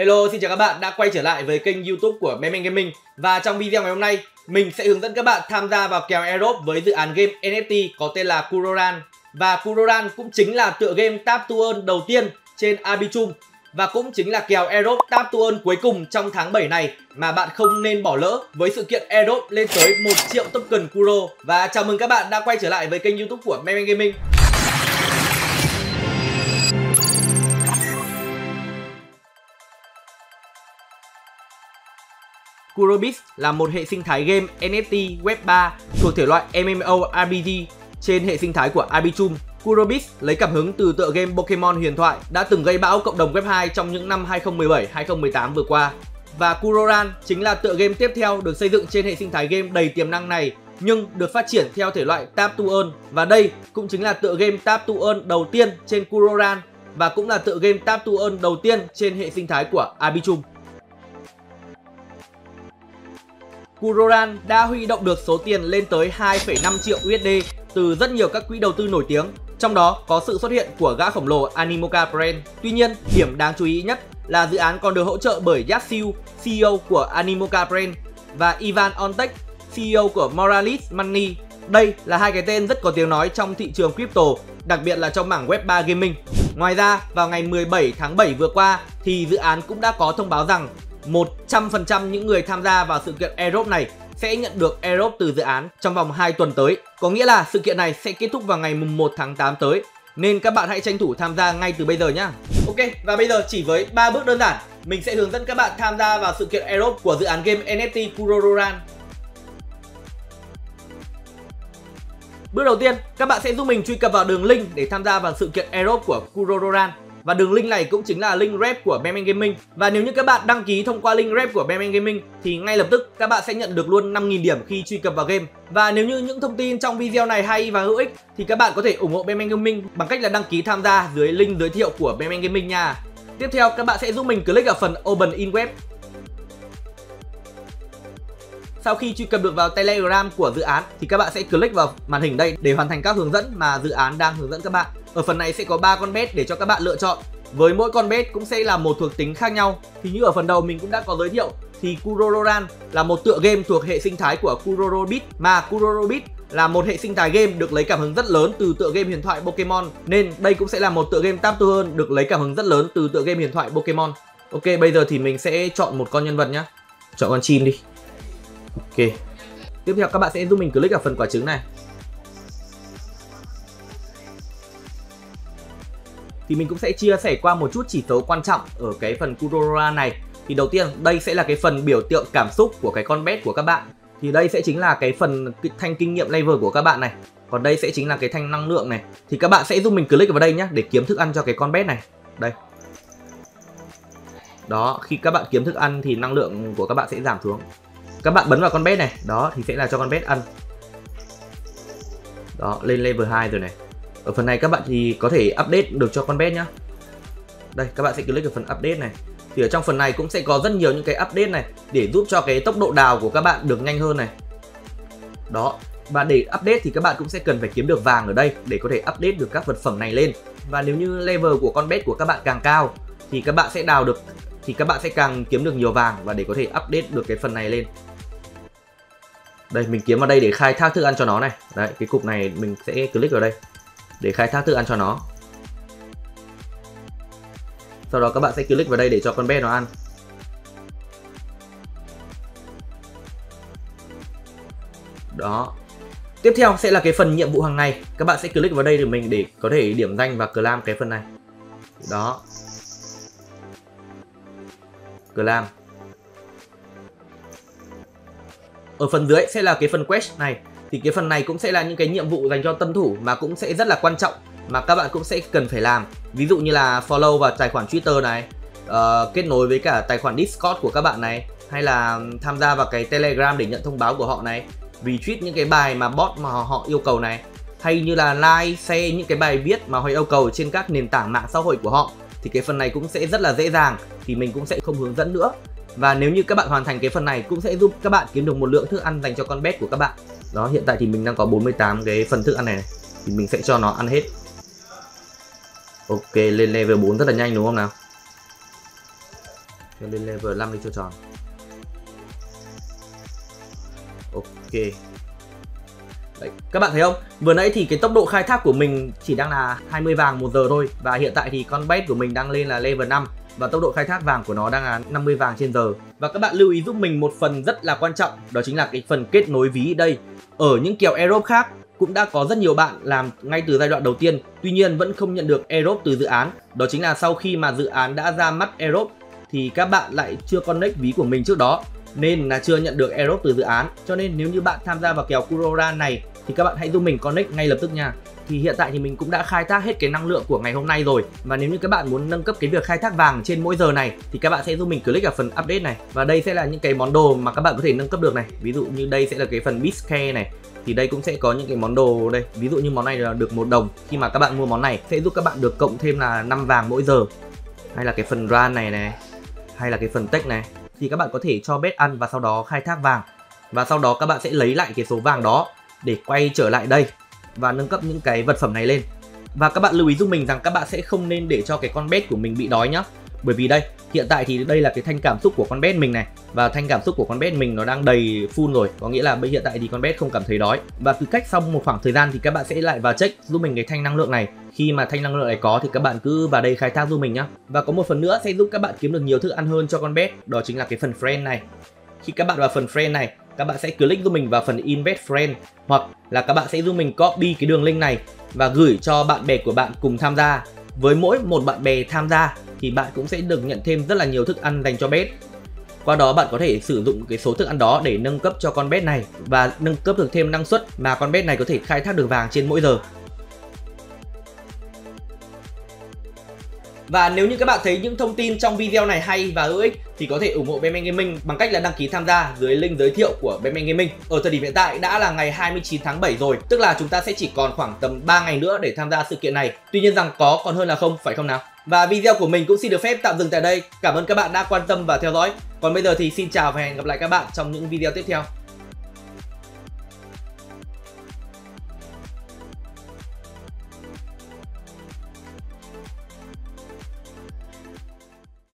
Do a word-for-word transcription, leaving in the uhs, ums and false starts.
Hello, xin chào các bạn đã quay trở lại với kênh YouTube của Beng Beng Gaming. Và trong video ngày hôm nay, mình sẽ hướng dẫn các bạn tham gia vào kèo airdrop với dự án game en ép tê có tên là Kuroro Ranch. Và Kuroro Ranch cũng chính là tựa game Tap to Earn đầu tiên trên Arbitrum và cũng chính là kèo airdrop Tap to Earn cuối cùng trong tháng bảy này mà bạn không nên bỏ lỡ với sự kiện airdrop lên tới một triệu token KURO. Và chào mừng các bạn đã quay trở lại với kênh YouTube của Beng Beng Gaming. Kuroro Beats là một hệ sinh thái game en ép tê web ba thuộc thể loại MMORPG trên hệ sinh thái của Arbitrum. Kuroro Beats lấy cảm hứng từ tựa game Pokemon huyền thoại đã từng gây bão cộng đồng web hai trong những năm hai không một bảy hai không một tám vừa qua. Và Kuroro Ranch chính là tựa game tiếp theo được xây dựng trên hệ sinh thái game đầy tiềm năng này, nhưng được phát triển theo thể loại Tap to Earn. Và đây cũng chính là tựa game Tap to Earn đầu tiên trên Kuroro Ranch và cũng là tựa game Tap to Earn đầu tiên trên hệ sinh thái của Arbitrum. Kuroro Ranch đã huy động được số tiền lên tới hai phẩy năm triệu u ét đê từ rất nhiều các quỹ đầu tư nổi tiếng, trong đó có sự xuất hiện của gã khổng lồ Animoca Brands. Tuy nhiên, điểm đáng chú ý nhất là dự án còn được hỗ trợ bởi Jack Sill, xê e ô của Animoca Brands, và Ivan Ontech, xê e ô của Morales Money. Đây là hai cái tên rất có tiếng nói trong thị trường crypto, đặc biệt là trong mảng web ba gaming. Ngoài ra, vào ngày mười bảy tháng bảy vừa qua thì dự án cũng đã có thông báo rằng một trăm phần trăm những người tham gia vào sự kiện airdrop này sẽ nhận được airdrop từ dự án trong vòng hai tuần tới. Có nghĩa là sự kiện này sẽ kết thúc vào ngày mùng một tháng tám tới, nên các bạn hãy tranh thủ tham gia ngay từ bây giờ nhé. Ok, và bây giờ chỉ với ba bước đơn giản, mình sẽ hướng dẫn các bạn tham gia vào sự kiện airdrop của dự án game en ép tê Kuroro Ranch. Bước đầu tiên, các bạn sẽ giúp mình truy cập vào đường link để tham gia vào sự kiện airdrop của Kuroro Ranch. Và đường link này cũng chính là link rep của Beng Beng Gaming. Và nếu như các bạn đăng ký thông qua link rep của Beng Beng Gaming thì ngay lập tức các bạn sẽ nhận được luôn năm nghìn điểm khi truy cập vào game. Và nếu như những thông tin trong video này hay và hữu ích thì các bạn có thể ủng hộ Beng Beng Gaming bằng cách là đăng ký tham gia dưới link giới thiệu của Beng Beng Gaming nha. Tiếp theo, các bạn sẽ giúp mình click vào phần Open in web. Sau khi truy cập được vào Telegram của dự án thì các bạn sẽ click vào màn hình đây để hoàn thành các hướng dẫn mà dự án đang hướng dẫn các bạn. Ở phần này sẽ có ba con bet để cho các bạn lựa chọn. Với mỗi con bet cũng sẽ là một thuộc tính khác nhau. Thì như ở phần đầu mình cũng đã có giới thiệu thì Kuroro Ranch là một tựa game thuộc hệ sinh thái của Kuroro Beats, mà Kuroro Beats là một hệ sinh thái game được lấy cảm hứng rất lớn từ tựa game huyền thoại Pokemon, nên đây cũng sẽ là một tựa game Tap to Earn được lấy cảm hứng rất lớn từ tựa game huyền thoại Pokemon. Ok, bây giờ thì mình sẽ chọn một con nhân vật nhé. Chọn con chim đi. Ok. Tiếp theo các bạn sẽ giúp mình click vào phần quả trứng này. Thì mình cũng sẽ chia sẻ qua một chút chỉ số quan trọng ở cái phần Kuroro Ranch này. Thì đầu tiên, đây sẽ là cái phần biểu tượng cảm xúc của cái con bet của các bạn. Thì đây sẽ chính là cái phần thanh kinh nghiệm level của các bạn này. Còn đây sẽ chính là cái thanh năng lượng này. Thì các bạn sẽ giúp mình click vào đây nhé để kiếm thức ăn cho cái con bet này. Đây. Đó, khi các bạn kiếm thức ăn thì năng lượng của các bạn sẽ giảm xuống. Các bạn bấm vào con bet này, đó thì sẽ là cho con bet ăn. Đó, lên level hai rồi này. Ở phần này các bạn thì có thể update được cho con bet nhá. Đây, các bạn sẽ click vào phần update này. Thì ở trong phần này cũng sẽ có rất nhiều những cái update này để giúp cho cái tốc độ đào của các bạn được nhanh hơn này. Đó, và để update thì các bạn cũng sẽ cần phải kiếm được vàng ở đây để có thể update được các vật phẩm này lên. Và nếu như level của con bet của các bạn càng cao thì các bạn sẽ đào được, thì các bạn sẽ càng kiếm được nhiều vàng và để có thể update được cái phần này lên. Đây, mình kiếm vào đây để khai thác thức ăn cho nó này. Đấy, cái cục này mình sẽ click vào đây để khai thác thức ăn cho nó. Sau đó các bạn sẽ click vào đây để cho con bé nó ăn. Đó. Tiếp theo sẽ là cái phần nhiệm vụ hàng ngày. Các bạn sẽ click vào đây để mình để có thể điểm danh và claim cái phần này. Đó. Claim. Ở phần dưới sẽ là cái phần quest này. Thì cái phần này cũng sẽ là những cái nhiệm vụ dành cho tân thủ mà cũng sẽ rất là quan trọng mà các bạn cũng sẽ cần phải làm. Ví dụ như là follow vào tài khoản Twitter này, uh, kết nối với cả tài khoản Discord của các bạn này, hay là tham gia vào cái Telegram để nhận thông báo của họ này, retweet những cái bài mà bot mà họ yêu cầu này, hay như là like, share những cái bài viết mà họ yêu cầu trên các nền tảng mạng xã hội của họ. Thì cái phần này cũng sẽ rất là dễ dàng, thì mình cũng sẽ không hướng dẫn nữa. Và nếu như các bạn hoàn thành cái phần này cũng sẽ giúp các bạn kiếm được một lượng thức ăn dành cho con bet của các bạn. Đó, hiện tại thì mình đang có bốn mươi tám cái phần thức ăn này, này. Thì mình sẽ cho nó ăn hết. Ok, lên level bốn rất là nhanh đúng không nào? Nên lên level năm đi cho tròn. Ok. Đấy. Các bạn thấy không? Vừa nãy thì cái tốc độ khai thác của mình chỉ đang là hai mươi vàng một giờ thôi. Và hiện tại thì con bait của mình đang lên là level năm. Và tốc độ khai thác vàng của nó đang là năm mươi vàng trên giờ. Và các bạn lưu ý giúp mình một phần rất là quan trọng. Đó chính là cái phần kết nối ví đây. Ở những kèo airdrop khác cũng đã có rất nhiều bạn làm ngay từ giai đoạn đầu tiên. Tuy nhiên vẫn không nhận được airdrop từ dự án. Đó chính là sau khi mà dự án đã ra mắt airdrop thì các bạn lại chưa connect ví của mình trước đó, nên là chưa nhận được airdrop từ dự án. Cho nên nếu như bạn tham gia vào kèo Kuroro Ranch này thì các bạn hãy giúp mình connect ngay lập tức nha. Thì hiện tại thì mình cũng đã khai thác hết cái năng lượng của ngày hôm nay rồi. Và nếu như các bạn muốn nâng cấp cái việc khai thác vàng trên mỗi giờ này thì các bạn sẽ giúp mình click vào phần update này. Và đây sẽ là những cái món đồ mà các bạn có thể nâng cấp được này. Ví dụ như đây sẽ là cái phần Bitcare này. Thì đây cũng sẽ có những cái món đồ đây. Ví dụ như món này là được một đồng. Khi mà các bạn mua món này sẽ giúp các bạn được cộng thêm là năm vàng mỗi giờ. Hay là cái phần Ran này này. Hay là cái phần Tech này. Thì các bạn có thể cho bet ăn và sau đó khai thác vàng. Và sau đó các bạn sẽ lấy lại cái số vàng đó để quay trở lại đây và nâng cấp những cái vật phẩm này lên. Và các bạn lưu ý giúp mình rằng các bạn sẽ không nên để cho cái con bét của mình bị đói nhá. Bởi vì đây, hiện tại thì đây là cái thanh cảm xúc của con bét mình này. Và thanh cảm xúc của con bét mình nó đang đầy full rồi. Có nghĩa là bây hiện tại thì con bét không cảm thấy đói. Và cứ cách sau một khoảng thời gian thì các bạn sẽ lại vào check giúp mình cái thanh năng lượng này. Khi mà thanh năng lượng này có thì các bạn cứ vào đây khai thác giúp mình nhá. Và có một phần nữa sẽ giúp các bạn kiếm được nhiều thức ăn hơn cho con bét. Đó chính là cái phần friend này. Khi các bạn vào phần friend này, các bạn sẽ click giúp mình vào phần invest friend. Hoặc là các bạn sẽ giúp mình copy cái đường link này và gửi cho bạn bè của bạn cùng tham gia. Với mỗi một bạn bè tham gia thì bạn cũng sẽ được nhận thêm rất là nhiều thức ăn dành cho bet. Qua đó bạn có thể sử dụng cái số thức ăn đó để nâng cấp cho con bet này và nâng cấp được thêm năng suất mà con bet này có thể khai thác được vàng trên mỗi giờ. Và nếu như các bạn thấy những thông tin trong video này hay và hữu ích thì có thể ủng hộ Beng Beng Gaming bằng cách là đăng ký tham gia dưới link giới thiệu của Beng Beng Gaming. Ở thời điểm hiện tại đã là ngày hai mươi chín tháng bảy rồi, tức là chúng ta sẽ chỉ còn khoảng tầm ba ngày nữa để tham gia sự kiện này. Tuy nhiên rằng có còn hơn là không, phải không nào? Và video của mình cũng xin được phép tạm dừng tại đây. Cảm ơn các bạn đã quan tâm và theo dõi. Còn bây giờ thì xin chào và hẹn gặp lại các bạn trong những video tiếp theo.